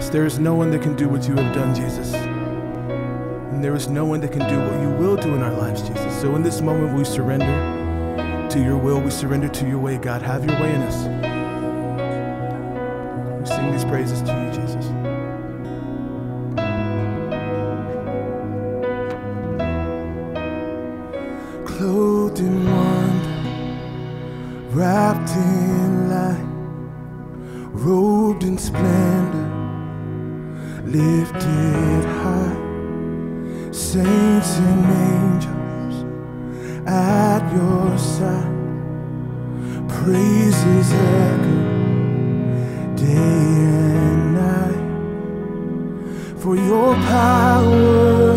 forgiveness. There is no one that can do what you have done, Jesus. And there is no one that can do what you will do in our lives, Jesus. So in this moment, we surrender to your will. We surrender to your way, God. Have your way in us. We sing these praises to you, Jesus. Clothed in wonder, wrapped in light, robed in splendor, lifted high, saints and angels at your side, praises echo day and night, for your power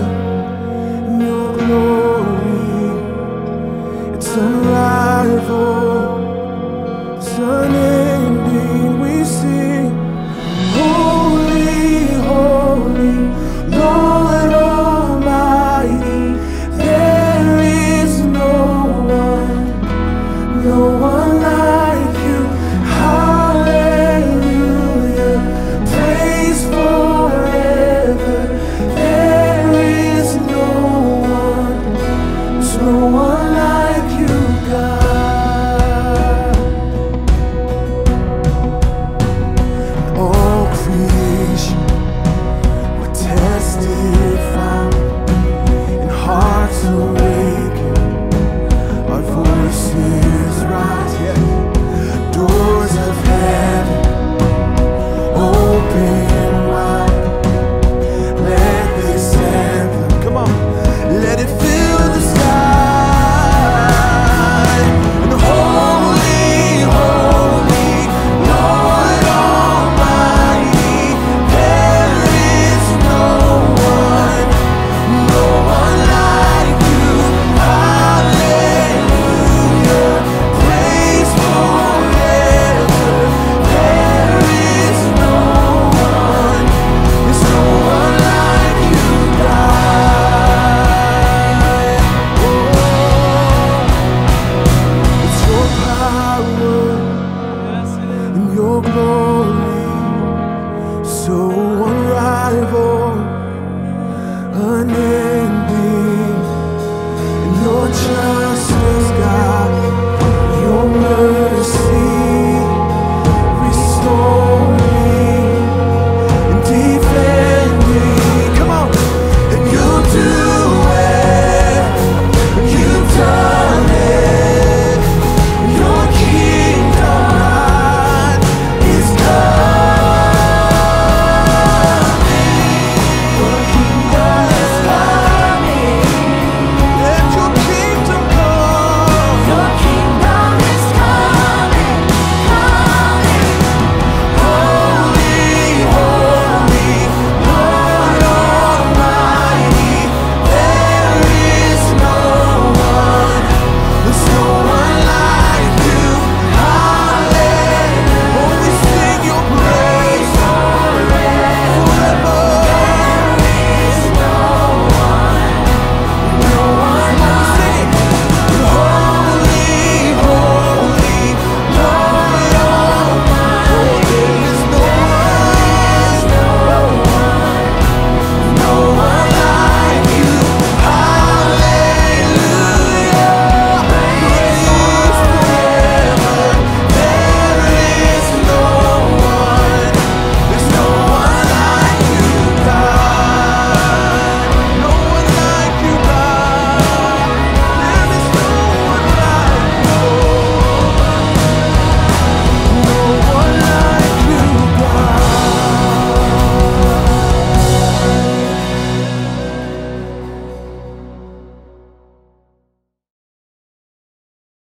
and your glory, it's unrivaled, it's unending. Glory.